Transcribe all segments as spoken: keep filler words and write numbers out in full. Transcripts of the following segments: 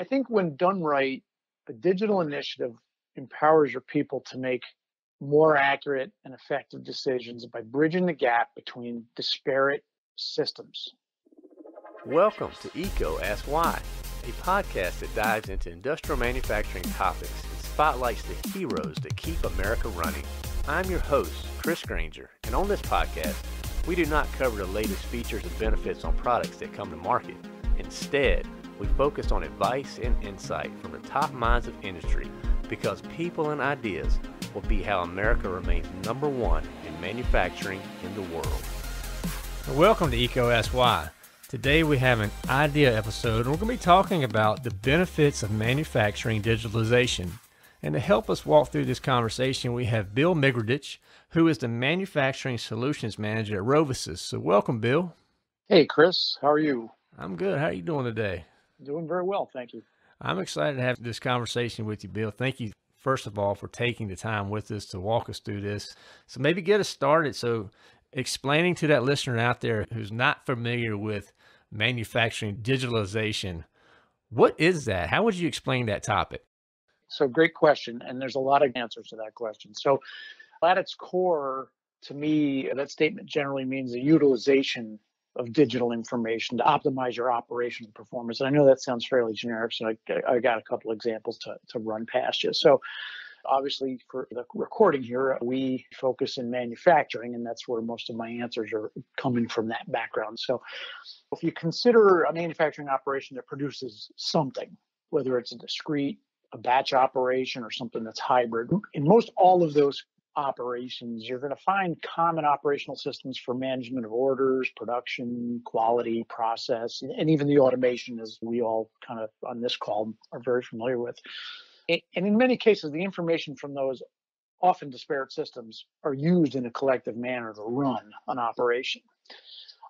I think when done right, a digital initiative empowers your people to make more accurate and effective decisions by bridging the gap between disparate systems. Welcome to EECO Ask Why, a podcast that dives into industrial manufacturing topics and spotlights the heroes that keep America running. I'm your host, Chris Grainger, and on this podcast, we do not cover the latest features and benefits on products that come to market. Instead, we focus on advice and insight from the top minds of industry, because people and ideas will be how America remains number one in manufacturing in the world. Welcome to EECO Ask Why. Today we have an idea episode, and we're going to be talking about the benefits of manufacturing digitalization. And to help us walk through this conversation, we have Bill Migirditch, who is the Manufacturing Solutions Manager at Rovisys. So welcome, Bill. Hey, Chris. How are you? I'm good. How are you doing today? Doing very well, thank you. I'm excited to have this conversation with you, Bill. Thank you, first of all, for taking the time with us to walk us through this. So maybe get us started. So explaining to that listener out there who's not familiar with manufacturing digitalization, what is that? How would you explain that topic? So great question. And there's a lot of answers to that question. So at its core, to me, that statement generally means the utilization of digital information to optimize your operational performance. And I know that sounds fairly generic, so I, I got a couple examples to, to run past you. So obviously for the recording here, we focus in manufacturing, and that's where most of my answers are coming from that background. So if you consider a manufacturing operation that produces something, whether it's a discrete, a batch operation, or something that's hybrid, in most all of those operations, you're going to find common operational systems for management of orders, production, quality, process, and even the automation, as we all kind of on this call are very familiar with. And in many cases, the information from those often disparate systems are used in a collective manner to run an operation.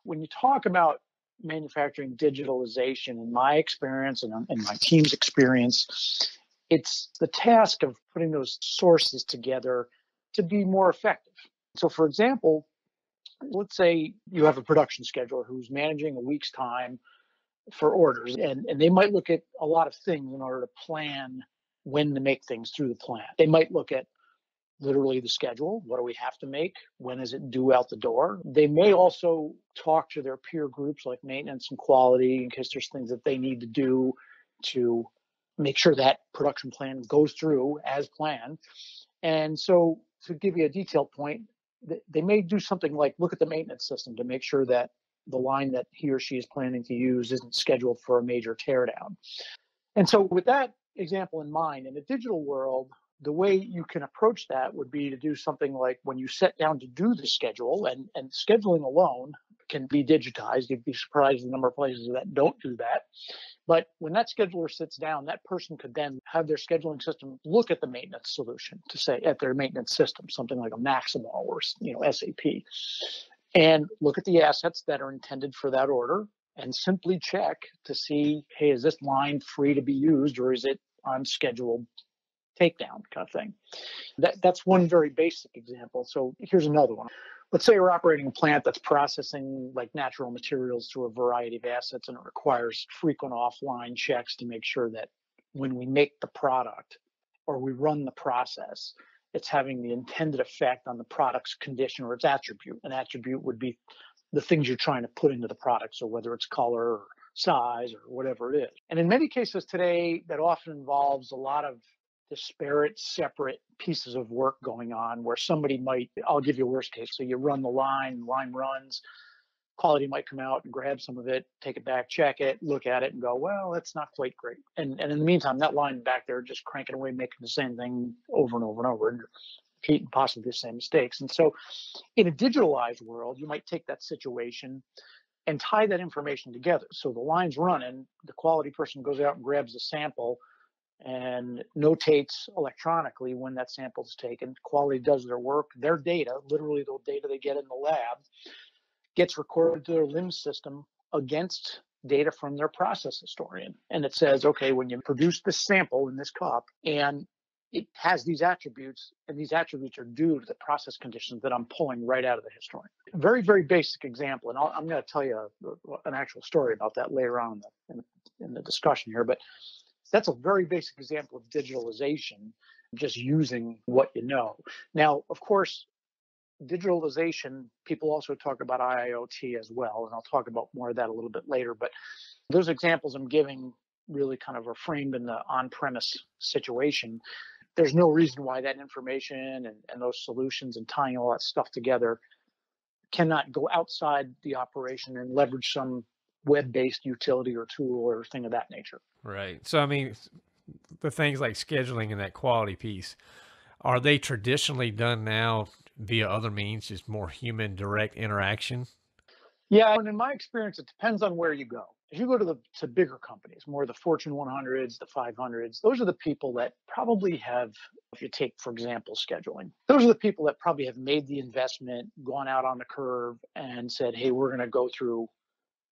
When you talk about manufacturing digitalization, in my experience and in my team's experience, it's the task of putting those sources together to be more effective. So for example, let's say you have a production scheduler who's managing a week's time for orders, and, and they might look at a lot of things in order to plan when to make things through the plant. They might look at literally the schedule. What do we have to make? When is it due out the door? They may also talk to their peer groups like maintenance and quality in case there's things that they need to do to make sure that production plan goes through as planned. And so to give you a detailed point, they may do something like look at the maintenance system to make sure that the line that he or she is planning to use isn't scheduled for a major teardown. And so with that example in mind, in the digital world, the way you can approach that would be to do something like when you set down to do the schedule, and, and scheduling alone can be digitized. You'd be surprised at the number of places that don't do that. But when that scheduler sits down, that person could then have their scheduling system look at the maintenance solution to say at their maintenance system, something like a Maximo or you know S A P, and look at the assets that are intended for that order and simply check to see, hey, is this line free to be used or is it on scheduled takedown kind of thing? That, that's one very basic example. So here's another one. Let's say you're operating a plant that's processing like natural materials through a variety of assets, and it requires frequent offline checks to make sure that when we make the product or we run the process, it's having the intended effect on the product's condition or its attribute. An attribute would be the things you're trying to put into the product, so whether it's color or size or whatever it is. And in many cases today, that often involves a lot of disparate, separate pieces of work going on where somebody might, I'll give you a worst case. So you run the line, the line runs, quality might come out and grab some of it, take it back, check it, look at it and go, well, that's not quite great. And, and in the meantime, that line back there just cranking away, making the same thing over and over and over and repeating possibly the same mistakes. And so in a digitalized world, you might take that situation and tie that information together. So the line's running, the quality person goes out and grabs the sample and notates electronically when that sample is taken. Quality does their work. Their data, literally the data they get in the lab, gets recorded to their LIMS system against data from their process historian. And it says, okay, when you produce this sample in this cup and it has these attributes, and these attributes are due to the process conditions that I'm pulling right out of the historian. Very, very basic example. And I'll, I'm going to tell you a, an actual story about that later on in the, in, in the discussion here. But That's a very basic example of digitalization, just using what you know. Now, of course, digitalization, people also talk about I I O T as well, and I'll talk about more of that a little bit later, but those examples I'm giving really kind of are framed in the on-premise situation. There's no reason why that information and, and those solutions and tying all that stuff together cannot go outside the operation and leverage some web-based utility or tool or thing of that nature. Right. So, I mean, the things like scheduling and that quality piece, are they traditionally done now via other means, just more human direct interaction? Yeah. And in my experience, it depends on where you go. If you go to the to bigger companies, more the Fortune one hundreds, the five hundreds, those are the people that probably have, if you take, for example, scheduling, those are the people that probably have made the investment, gone out on the curve and said, hey, we're going to go through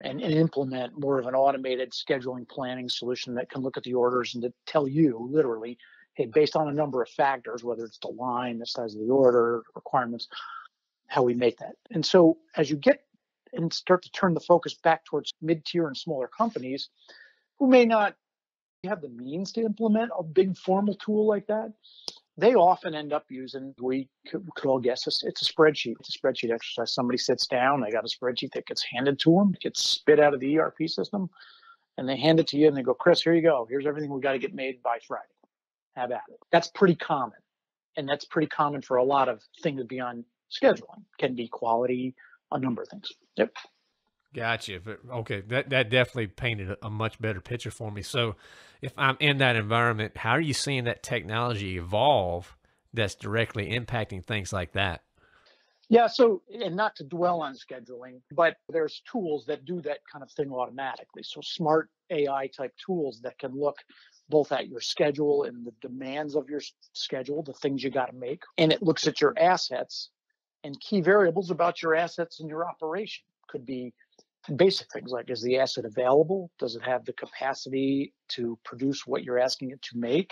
and, and implement more of an automated scheduling planning solution that can look at the orders and to tell you literally, hey, based on a number of factors, whether it's the line, the size of the order, requirements, how we make that. And so as you get and start to turn the focus back towards mid-tier and smaller companies who may not have the means to implement a big formal tool like that, they often end up using, we could, we could all guess, it's, it's a spreadsheet. It's a spreadsheet exercise. Somebody sits down, they got a spreadsheet that gets handed to them, gets spit out of the E R P system, and they hand it to you and they go, Chris, here you go. Here's everything we got to get made by Friday. Have at it. That's pretty common. And that's pretty common for a lot of things beyond scheduling. Can be quality, a number of things. Yep. Gotcha. But okay. That, that definitely painted a much better picture for me. So if I'm in that environment, how are you seeing that technology evolve that's directly impacting things like that? Yeah. So, and not to dwell on scheduling, but there's tools that do that kind of thing automatically. So smart A I type tools that can look both at your schedule and the demands of your schedule, the things you got to make. And it looks at your assets and key variables about your assets and your operation. Could be basic things like, is the asset available? Does it have the capacity to produce what you're asking it to make?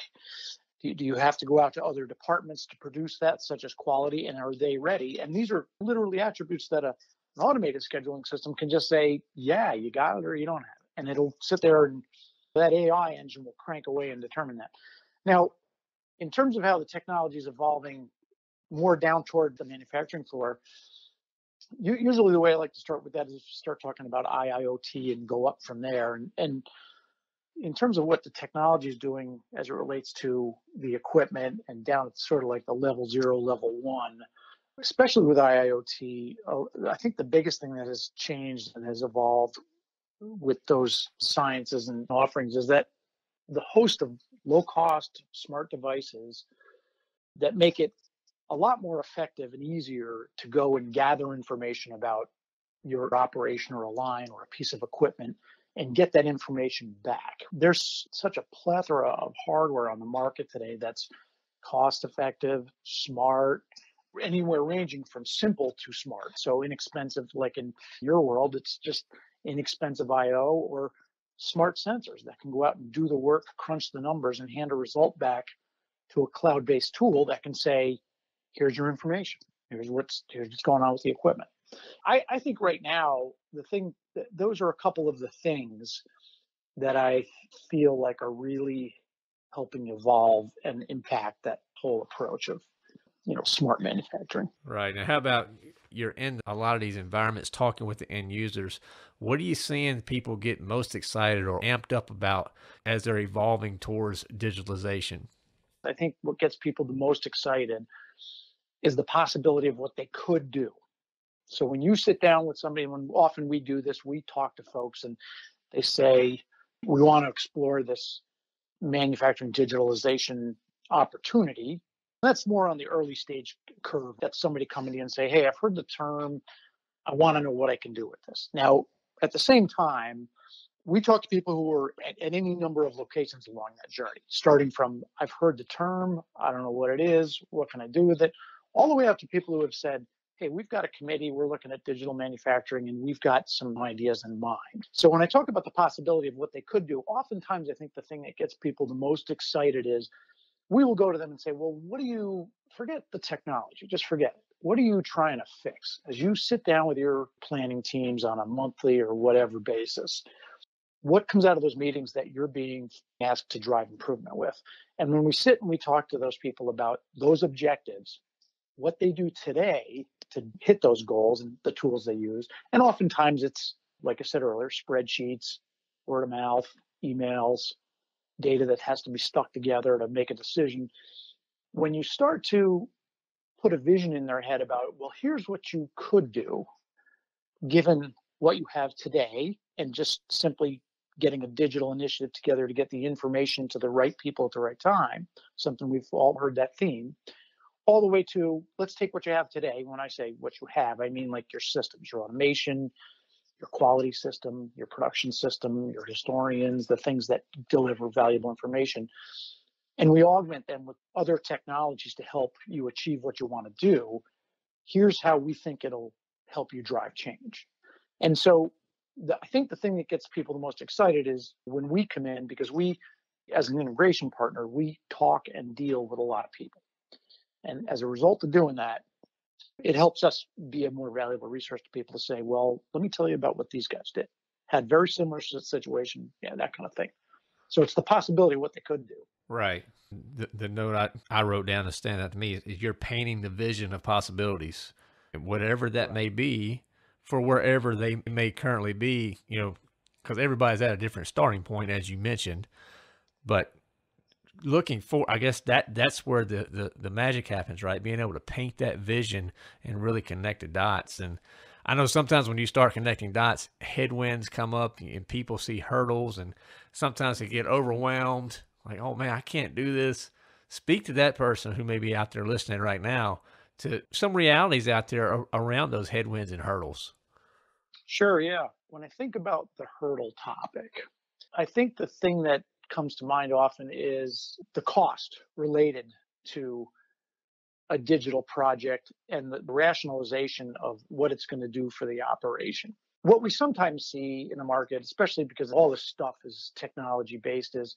Do you have to go out to other departments to produce that, such as quality, and are they ready? And these are literally attributes that a, an automated scheduling system can just say, yeah, you got it or you don't have it. And it'll sit there and that A I engine will crank away and determine that. Now, in terms of how the technology is evolving more down toward the manufacturing floor, you, usually the way I like to start with that is to start talking about I I O T and go up from there. And, and in terms of what the technology is doing as it relates to the equipment and down at sort of like the level zero, level one, especially with I I O T, I think the biggest thing that has changed and has evolved with those sciences and offerings is that the host of low-cost smart devices that make it a lot more effective and easier to go and gather information about your operation or a line or a piece of equipment and get that information back. There's such a plethora of hardware on the market today that's cost-effective, smart, anywhere ranging from simple to smart. So inexpensive, like in your world, it's just inexpensive I O or smart sensors that can go out and do the work, crunch the numbers, and hand a result back to a cloud-based tool that can say, here's your information. Here's what's, here's what's going on with the equipment. I, I think right now, the thing, th- those are a couple of the things that I feel like are really helping evolve and impact that whole approach of, you know, smart manufacturing. Right. And how about, you're in a lot of these environments talking with the end users, what are you seeing people get most excited or amped up about as they're evolving towards digitalization? I think what gets people the most excited is the possibility of what they could do. So when you sit down with somebody, when often we do this, we talk to folks and they say, we want to explore this manufacturing digitalization opportunity. That's more on the early stage curve. That's somebody coming in and say, hey, I've heard the term. I want to know what I can do with this. Now, at the same time, we talk to people who are at, at any number of locations along that journey, starting from I've heard the term. I don't know what it is. What can I do with it? All the way up to people who have said, hey, we've got a committee. We're looking at digital manufacturing and we've got some ideas in mind. So when I talk about the possibility of what they could do, oftentimes I think the thing that gets people the most excited is, we will go to them and say, well, what do you, forget the technology, just forget it. What are you trying to fix? As you sit down with your planning teams on a monthly or whatever basis, what comes out of those meetings that you're being asked to drive improvement with? And when we sit and we talk to those people about those objectives, what they do today to hit those goals and the tools they use, and oftentimes it's, like I said earlier, spreadsheets, word of mouth, emails, data that has to be stuck together to make a decision. When you start to put a vision in their head about, well, here's what you could do, given what you have today, and just simply getting a digital initiative together to get the information to the right people at the right time, something we've all heard that theme, all the way to let's take what you have today. When I say what you have, I mean like your systems, your automation, your quality system, your production system, your historians, the things that deliver valuable information. And we augment them with other technologies to help you achieve what you want to do. Here's how we think it'll help you drive change. And so the, I think the thing that gets people the most excited is when we come in, because we, as an integration partner, we talk and deal with a lot of people. And as a result of doing that, it helps us be a more valuable resource to people to say, well, let me tell you about what these guys did. Had very similar situation, yeah, that kind of thing. So it's the possibility of what they could do. Right. The, the note I, I wrote down to stand out to me is, is you're painting the vision of possibilities, whatever that right. may be, for wherever they may currently be, you know, because everybody's at a different starting point, as you mentioned. But looking for, I guess that that's where the, the, the magic happens, right? Being able to paint that vision and really connect the dots. And I know sometimes when you start connecting dots, headwinds come up and people see hurdles, and sometimes they get overwhelmed. Like, oh man, I can't do this. Speak to that person who may be out there listening right now to some realities out there around those headwinds and hurdles. Sure. Yeah. When I think about the hurdle topic, I think the thing that comes to mind often is the cost related to a digital project and the rationalization of what it's going to do for the operation. What we sometimes see in the market, especially because all this stuff is technology based, is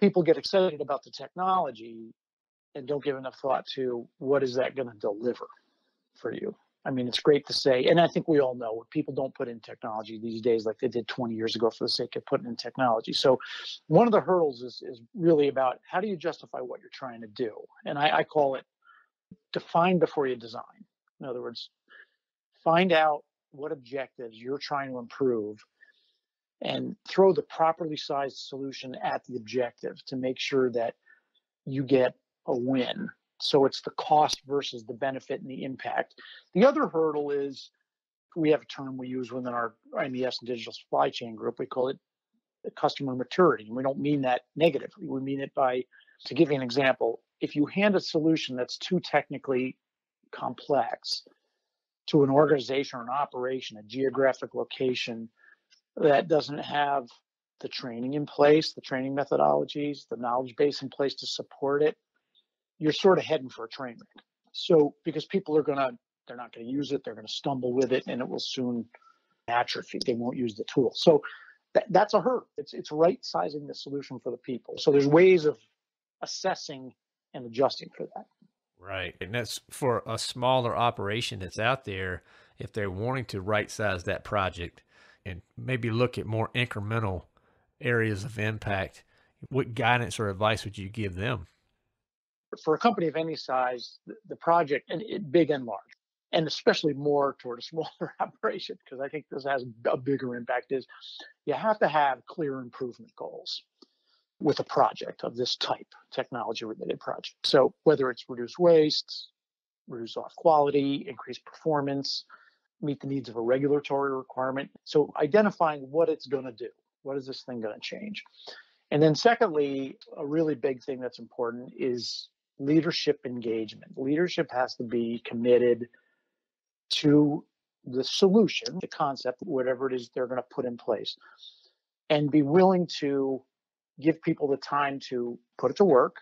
people get excited about the technology and don't give enough thought to what is that going to deliver for you. I mean, it's great to say, and I think we all know people don't put in technology these days like they did twenty years ago for the sake of putting in technology. So one of the hurdles is, is really about how do you justify what you're trying to do? And I, I call it define before you design. In other words, find out what objectives you're trying to improve and throw the properly sized solution at the objective to make sure that you get a win. So it's the cost versus the benefit and the impact. The other hurdle is, we have a term we use within our M E S and digital supply chain group. We call it customer maturity. And we don't mean that negatively. We mean it by, to give you an example, if you hand a solution that's too technically complex to an organization or an operation, a geographic location that doesn't have the training in place, the training methodologies, the knowledge base in place to support it, you're sort of heading for a train wreck. So because people are going to, they're not going to use it, they're going to stumble with it, and it will soon atrophy. They won't use the tool. So th that's a hurdle. It's, it's right sizing the solution for the people. So there's ways of assessing and adjusting for that. Right. And that's for a smaller operation that's out there. If they're wanting to right size that project and maybe look at more incremental areas of impact, what guidance or advice would you give them? For a company of any size, the project, and it, big and large, and especially more toward a smaller operation, because I think this has a bigger impact, is you have to have clear improvement goals with a project of this type, technology-related project. So whether it's reduce waste, reduce off quality, increase performance, meet the needs of a regulatory requirement. So identifying what it's going to do. What is this thing going to change? And then secondly, a really big thing that's important is leadership engagement. Leadership has to be committed to the solution, the concept, whatever it is they're going to put in place, and be willing to give people the time to put it to work,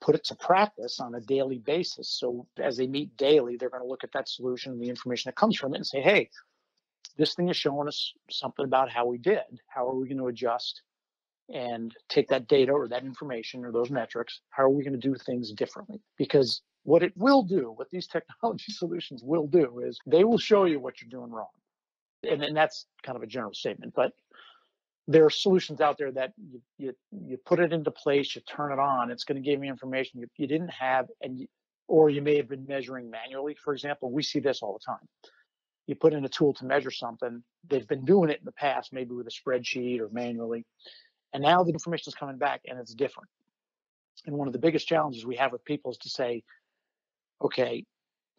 put it to practice on a daily basis. So as they meet daily, they're going to look at that solution and the information that comes from it and say, hey, this thing is showing us something about how we did. How are we going to adjust and take that data or that information or those metrics? How are we going to do things differently? Because what it will do, what these technology solutions will do, is they will show you what you're doing wrong. And, and that's kind of a general statement, but there are solutions out there that you, you, you put it into place, you turn it on, it's going to give you information you, you didn't have, and you, or you may have been measuring manually. For example, we see this all the time. You put in a tool to measure something, they've been doing it in the past, maybe with a spreadsheet or manually, and now the information is coming back and it's different. And one of the biggest challenges we have with people is to say, okay,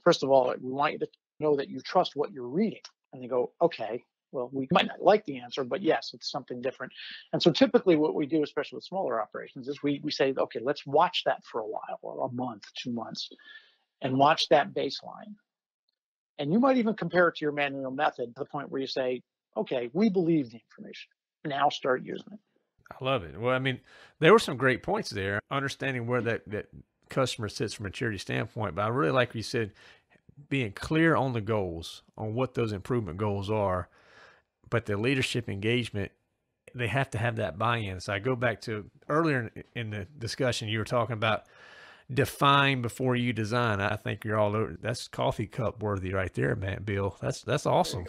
first of all, we want you to know that you trust what you're reading. And they go, okay, well, we might not like the answer, but yes, it's something different. And so typically what we do, especially with smaller operations, is we, we say, okay, let's watch that for a while, or a month, two months, and watch that baseline. And you might even compare it to your manual method to the point where you say, okay, we believe the information. Now start using it. I love it. Well, I mean, there were some great points there, understanding where that, that customer sits from a maturity standpoint. But I really like what you said, being clear on the goals, on what those improvement goals are, but the leadership engagement, they have to have that buy-in. So I go back to earlier in, in the discussion, you were talking about define before you design. I think you're all over. That's coffee cup worthy right there, man, Bill. That's, that's awesome.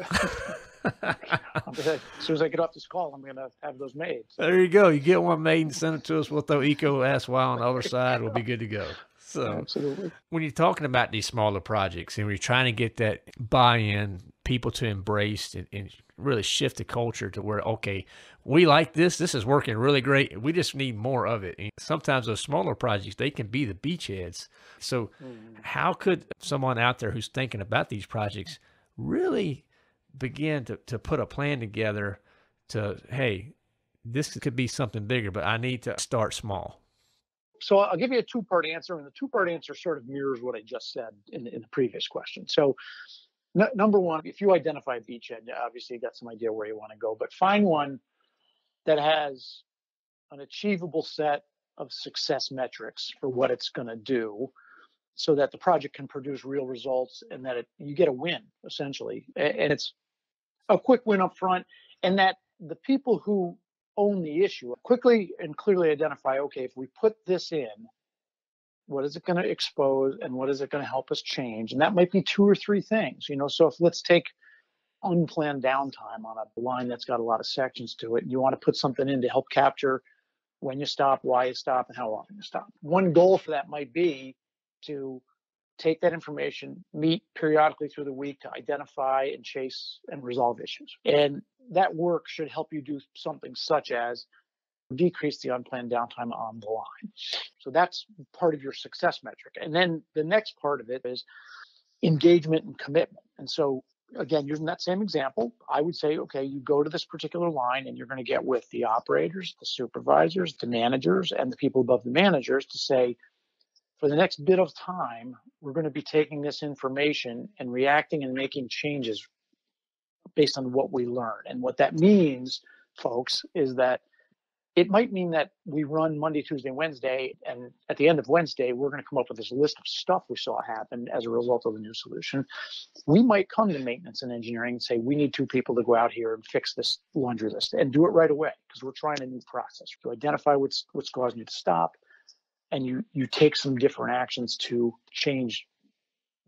As soon as I get off this call, I'm going to have those made. So. There you go. You get one made and send it to us. We'll throw EECO Ask Why on the other side. We'll be good to go. So absolutely. When you're talking about these smaller projects and we're trying to get that buy-in, people to embrace and, and really shift the culture to where, okay, we like this. This is working really great. We just need more of it. And sometimes those smaller projects, they can be the beachheads. So mm. how could someone out there who's thinking about these projects really begin to, to put a plan together to, hey, this could be something bigger, but I need to start small? So I'll give you a two-part answer, and the two-part answer sort of mirrors what I just said in, in the previous question. So n number one, if you identify a beachhead, obviously you've got some idea where you want to go, but find one that has an achievable set of success metrics for what it's going to do, so that the project can produce real results and that it, you get a win, essentially. And it's a quick win up front, and that the people who own the issue quickly and clearly identify, okay, if we put this in, what is it going to expose and what is it going to help us change? And that might be two or three things, you know. So if let's take unplanned downtime on a line that's got a lot of sections to it, and you want to put something in to help capture when you stop, why you stop, and how often you stop. One goal for that might be to take that information, meet periodically through the week to identify and chase and resolve issues. And that work should help you do something such as decrease the unplanned downtime on the line. So that's part of your success metric. And then the next part of it is engagement and commitment. And so again, using that same example, I would say, okay, you go to this particular line and you're going to get with the operators, the supervisors, the managers, and the people above the managers to say, for the next bit of time, we're going to be taking this information and reacting and making changes based on what we learn. And what that means, folks, is that it might mean that we run Monday, Tuesday, Wednesday, and at the end of Wednesday, we're going to come up with this list of stuff we saw happen as a result of the new solution. We might come to maintenance and engineering and say, we need two people to go out here and fix this laundry list, and do it right away because we're trying a new process to identify what's, what's causing you to stop. And you, you take some different actions to change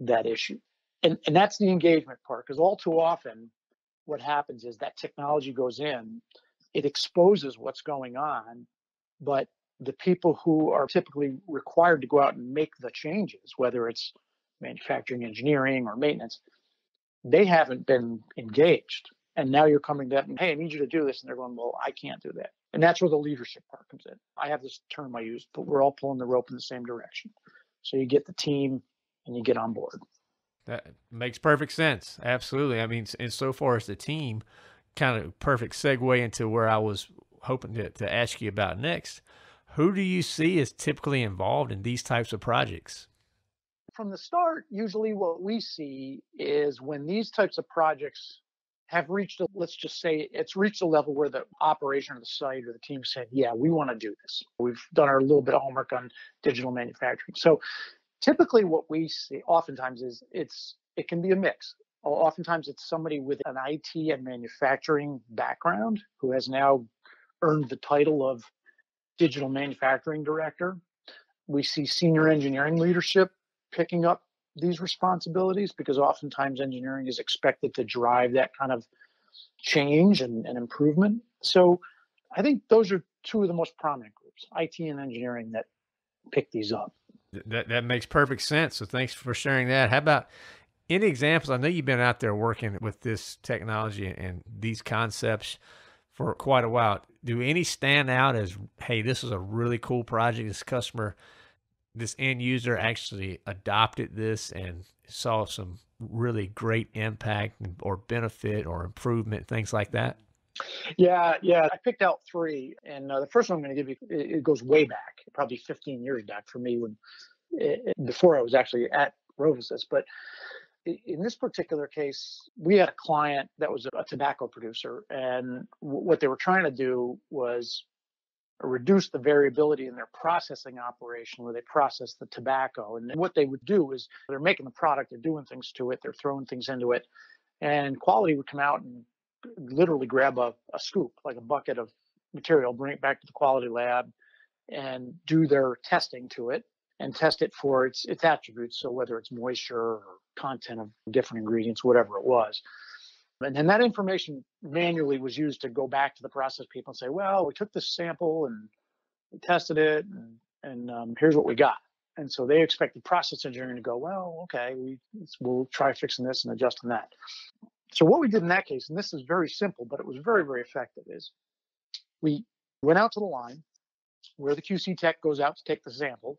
that issue. And, and that's the engagement part, because all too often what happens is that technology goes in, it exposes what's going on, but the people who are typically required to go out and make the changes, whether it's manufacturing, engineering, or maintenance, they haven't been engaged. And now you're coming to them, hey, I need you to do this. And they're going, well, I can't do that. And that's where the leadership part comes in. I have this term I use, but we're all pulling the rope in the same direction. So you get the team and you get on board. That makes perfect sense. Absolutely. I mean, and so far as the team, kind of perfect segue into where I was hoping to, to ask you about next. Who do you see is typically involved in these types of projects? From the start, usually what we see is when these types of projects have reached, a, let's just say it's reached a level where the operation or the site or the team said, yeah, we want to do this. We've done our little bit of homework on digital manufacturing. So typically what we see oftentimes is it's, it can be a mix. Oftentimes it's somebody with an I T and manufacturing background who has now earned the title of digital manufacturing director. We see senior engineering leadership picking up these responsibilities, because oftentimes engineering is expected to drive that kind of change and, and improvement. So I think those are two of the most prominent groups, I T and engineering, that pick these up. That, that makes perfect sense. So thanks for sharing that. How about any examples? I know you've been out there working with this technology and these concepts for quite a while. Do any stand out as, hey, this is a really cool project, this customer, this end user actually adopted this and saw some really great impact or benefit or improvement, things like that? Yeah, yeah. I picked out three. And uh, the first one I'm going to give you, it, it goes way back, probably fifteen years back for me, when it, before I was actually at Rovisys. But in this particular case, we had a client that was a tobacco producer. And w- what they were trying to do was reduce the variability in their processing operation where they process the tobacco. And what they would do is they're making the product, they're doing things to it, they're throwing things into it, and quality would come out and literally grab a, a scoop, like a bucket of material, bring it back to the quality lab and do their testing to it and test it for its its attributes. So whether it's moisture or content of different ingredients, whatever it was. And then that information manually was used to go back to the process people and say, well, we took this sample and we tested it, and, and um, here's what we got. And so they expected process engineering to go, well, okay, we, we'll try fixing this and adjusting that. So what we did in that case, and this is very simple, but it was very, very effective, is we went out to the line where the Q C tech goes out to take the sample,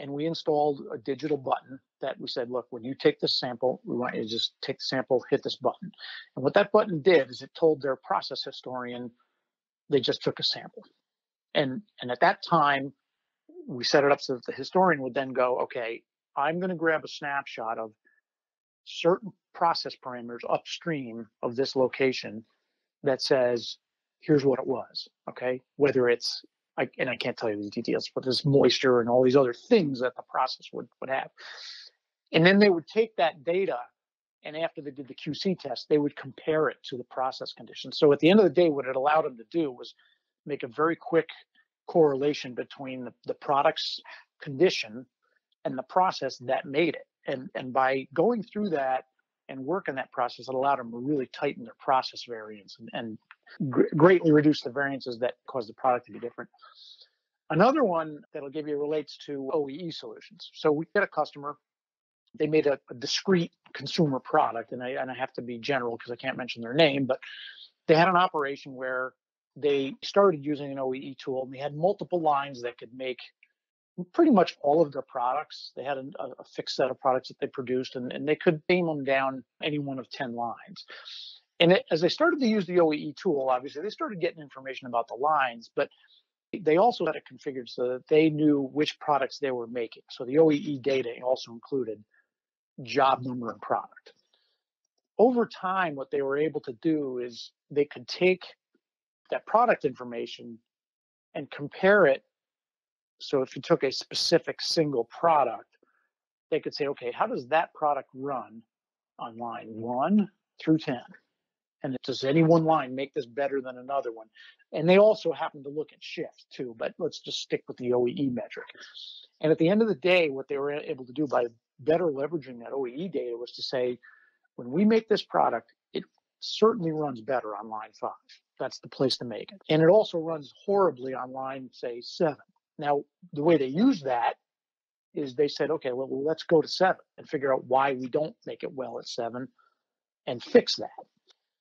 and we installed a digital button that we said, look, when you take this sample, we want you to just take the sample, hit this button. And what that button did is it told their process historian they just took a sample. And, and at that time, we set it up so that the historian would then go, okay, I'm going to grab a snapshot of certain process parameters upstream of this location that says, here's what it was, okay? Whether it's, I, and I can't tell you the details, but there's moisture and all these other things that the process would, would have. And then they would take that data, and after they did the Q C test, they would compare it to the process conditions. So at the end of the day, what it allowed them to do was make a very quick correlation between the, the product's condition and the process that made it. And, and by going through that and working that process, it allowed them to really tighten their process variance and, and gr- greatly reduce the variances that cause the product to be different. Another one that'll give you relates to O E E solutions. So we get a customer. They made a, a discrete consumer product, and I, and I have to be general because I can't mention their name, but they had an operation where they started using an O E E tool, and they had multiple lines that could make pretty much all of their products. They had a, a fixed set of products that they produced, and, and they could name them down any one of ten lines. And it, as they started to use the O E E tool, obviously, they started getting information about the lines, but they also had it configured so that they knew which products they were making. So the O E E data also included job number and product. Over time, what they were able to do is they could take that product information and compare it. So if you took a specific single product, they could say, okay, how does that product run on line one through ten? And does any one line make this better than another one? And they also happen to look at shift too, but let's just stick with the O E E metric. And at the end of the day, what they were able to do by better leveraging that O E E data was to say, when we make this product, it certainly runs better on line five. That's the place to make it. And it also runs horribly on line, say, seven. Now, the way they use that is they said, okay, well, let's go to seven and figure out why we don't make it well at seven and fix that.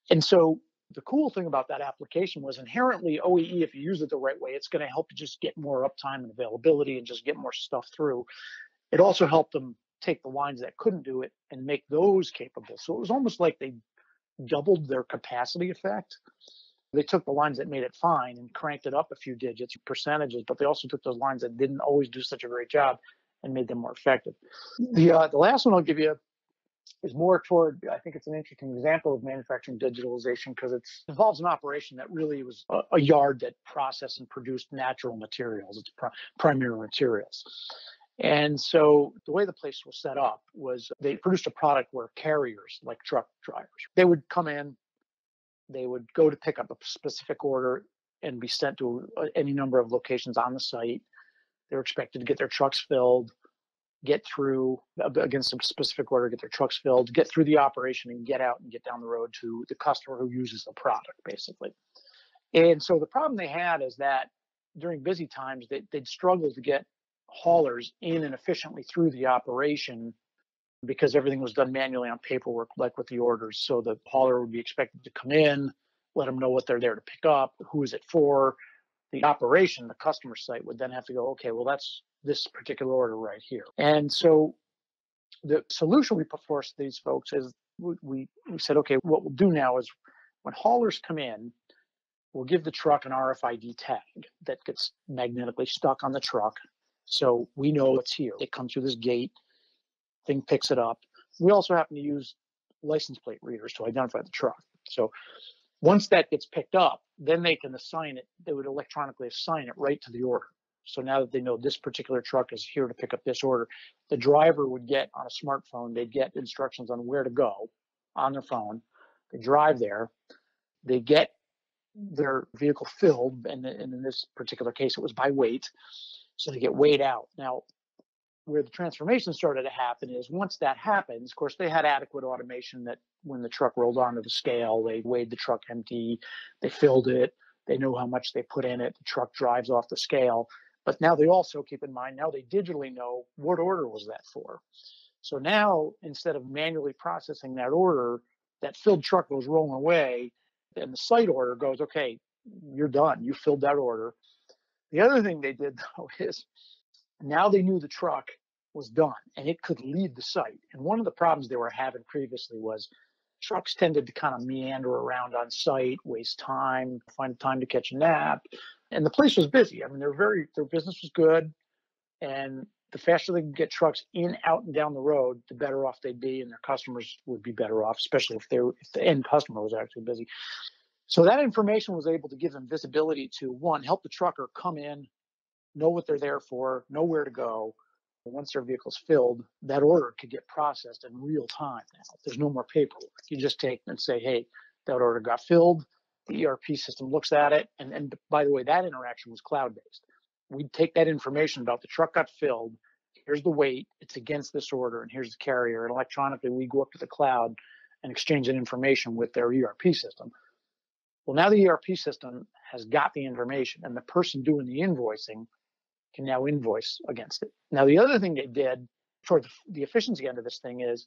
And so the cool thing about that application was inherently O E E, if you use it the right way, it's going to help you just get more uptime and availability and just get more stuff through. It also helped them take the lines that couldn't do it and make those capable. So it was almost like they doubled their capacity effect. They took the lines that made it fine and cranked it up a few digits, percentages, but they also took those lines that didn't always do such a great job and made them more effective. The, uh, the last one I'll give you is more toward, I think it's an interesting example of manufacturing digitalization because it involves an operation that really was a, a yard that processed and produced natural materials, its pr- primary materials. And so the way the place was set up was they produced a product where carriers, like truck drivers, they would come in, they would go to pick up a specific order and be sent to any number of locations on the site. They're expected to get their trucks filled, get through against a specific order, get their trucks filled, get through the operation and get out and get down the road to the customer who uses the product, basically. And so the problem they had is that during busy times, they, they'd struggle to get haulers in and efficiently through the operation because everything was done manually on paperwork, like with the orders. So the hauler would be expected to come in, let them know what they're there to pick up, who is it for. The operation, the customer site, would then have to go, okay, well, that's this particular order right here. And so the solution we put forth to these folks is we, we said, okay, what we'll do now is when haulers come in, we'll give the truck an R F I D tag that gets magnetically stuck on the truck. So we know it's here. It comes through this gate, thing picks it up. We also happen to use license plate readers to identify the truck. So once that gets picked up, then they can assign it. They would electronically assign it right to the order. So now that they know this particular truck is here to pick up this order, the driver would get on a smartphone, they'd get instructions on where to go on their phone. They drive there, they get their vehicle filled, and, and in this particular case, it was by weight. So they get weighed out. Now, where the transformation started to happen is once that happens, of course, they had adequate automation that when the truck rolled onto the scale, they weighed the truck empty, they filled it, they know how much they put in it, the truck drives off the scale. But now they also, keep in mind, now they digitally know what order was that for. So now, instead of manually processing that order, that filled truck goes rolling away, and the site order goes, okay, you're done, you filled that order. The other thing they did, though, is now they knew the truck was done and it could leave the site. And one of the problems they were having previously was trucks tended to kind of meander around on site, waste time, find time to catch a nap. And the place was busy. I mean, they're very, their business was good. And the faster they could get trucks in, out, and down the road, the better off they'd be, and their customers would be better off, especially if, they were, if the end customer was actually busy. So that information was able to give them visibility to, one, help the trucker come in, know what they're there for, know where to go. Once their vehicle's filled, that order could get processed in real time now. There's no more paperwork. You just take and say, hey, that order got filled. The E R P system looks at it. And, and by the way, that interaction was cloud-based. We'd take that information about the truck got filled. Here's the weight. It's against this order. And here's the carrier. And electronically, we go up to the cloud and exchange that information with their E R P system. Well, now the E R P system has got the information, and the person doing the invoicing can now invoice against it. Now, the other thing they did toward the efficiency end of this thing is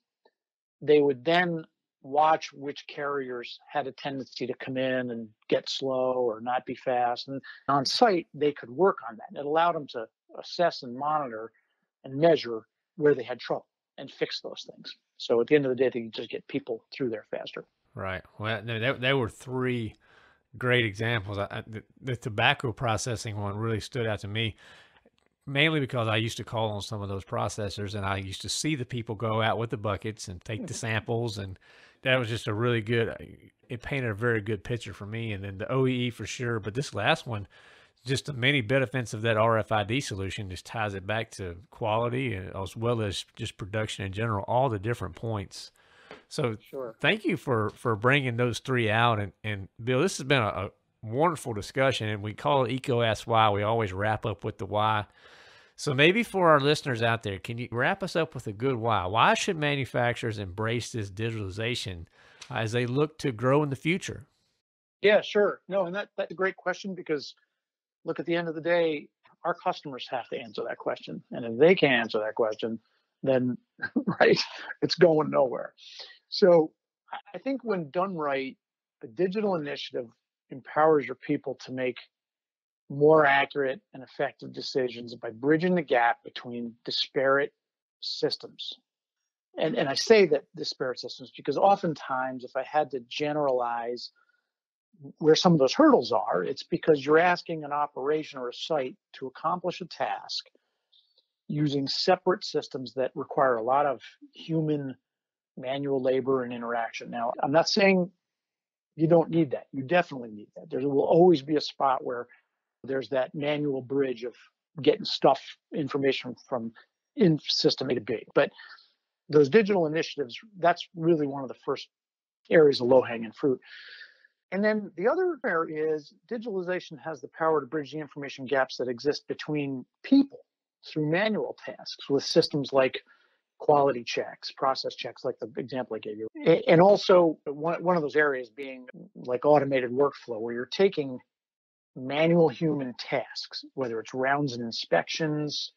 they would then watch which carriers had a tendency to come in and get slow or not be fast. And on site, they could work on that. It allowed them to assess and monitor and measure where they had trouble and fix those things. So at the end of the day, they could just get people through there faster. Right. Well, there were three great examples. I, the, the tobacco processing one really stood out to me, mainly because I used to call on some of those processors, and I used to see the people go out with the buckets and take the samples, and that was just a really good, it painted a very good picture for me. And then the O E E for sure, but this last one, just the many benefits of that R F I D solution just ties it back to quality as well as just production in general, all the different points. So sure. Thank you for, for bringing those three out. And, and Bill, this has been a, a wonderful discussion, and we call it EECO Ask Why. We always wrap up with the why. So maybe for our listeners out there, can you wrap us up with a good why? Why should manufacturers embrace this digitalization as they look to grow in the future? Yeah, sure. No, and that, that's a great question, because look, at the end of the day, our customers have to answer that question. And if they can't answer that question, then right, it's going nowhere. So I think when done right, the digital initiative empowers your people to make more accurate and effective decisions by bridging the gap between disparate systems. And, and I say that disparate systems because oftentimes, if I had to generalize where some of those hurdles are, it's because you're asking an operation or a site to accomplish a task using separate systems that require a lot of human manual labor and interaction. Now, I'm not saying you don't need that. You definitely need that. There will always be a spot where there's that manual bridge of getting stuff, information from in system A to B. But those digital initiatives, that's really one of the first areas of low-hanging fruit. And then the other area is digitalization has the power to bridge the information gaps that exist between people through manual tasks with systems like quality checks, process checks, like the example I gave you. And also one, one of those areas being like automated workflow, where you're taking manual human tasks, whether it's rounds and inspections,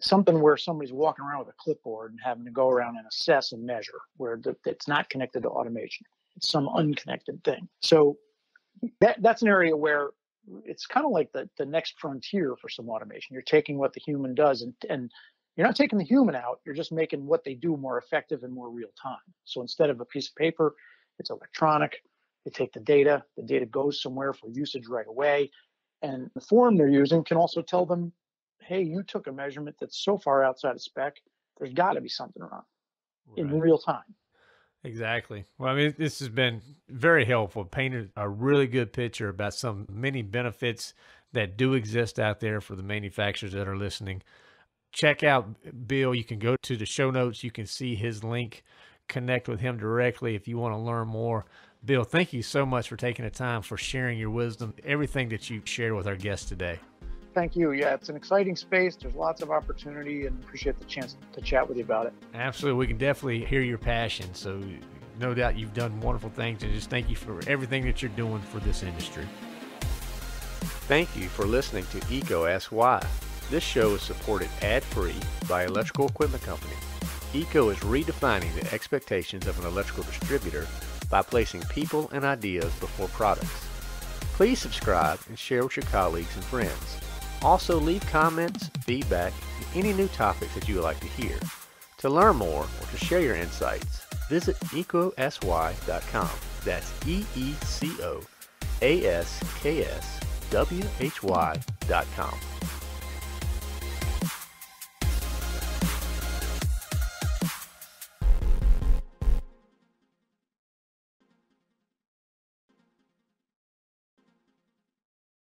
something where somebody's walking around with a clipboard and having to go around and assess and measure, where the, it's not connected to automation. It's some unconnected thing. So that, that's an area where it's kind of like the, the next frontier for some automation. You're taking what the human does and, and you're not taking the human out. You're just making what they do more effective and more real time. So instead of a piece of paper, it's electronic. They take the data. The data goes somewhere for usage right away. And the form they're using can also tell them, hey, you took a measurement that's so far outside of spec, there's got to be something wrong right. in real time. Exactly. Well, I mean, this has been very helpful. Painted a really good picture about some many benefits that do exist out there for the manufacturers that are listening. Check out Bill. You can go to the show notes. You can see his link. Connect with him directly if you want to learn more. Bill, thank you so much for taking the time, for sharing your wisdom, everything that you've shared with our guests today. Thank you. Yeah, it's an exciting space. There's lots of opportunity and appreciate the chance to chat with you about it. Absolutely. We can definitely hear your passion. So no doubt you've done wonderful things, and just thank you for everything that you're doing for this industry. Thank you for listening to EECO Ask Why. This show is supported ad-free by Electrical Equipment Company. EECO is redefining the expectations of an electrical distributor by placing people and ideas before products. Please subscribe and share with your colleagues and friends. Also, leave comments, feedback, and any new topics that you would like to hear. To learn more or to share your insights, visit eco s y dot com. That's E E C O A S K S W H Y dot com.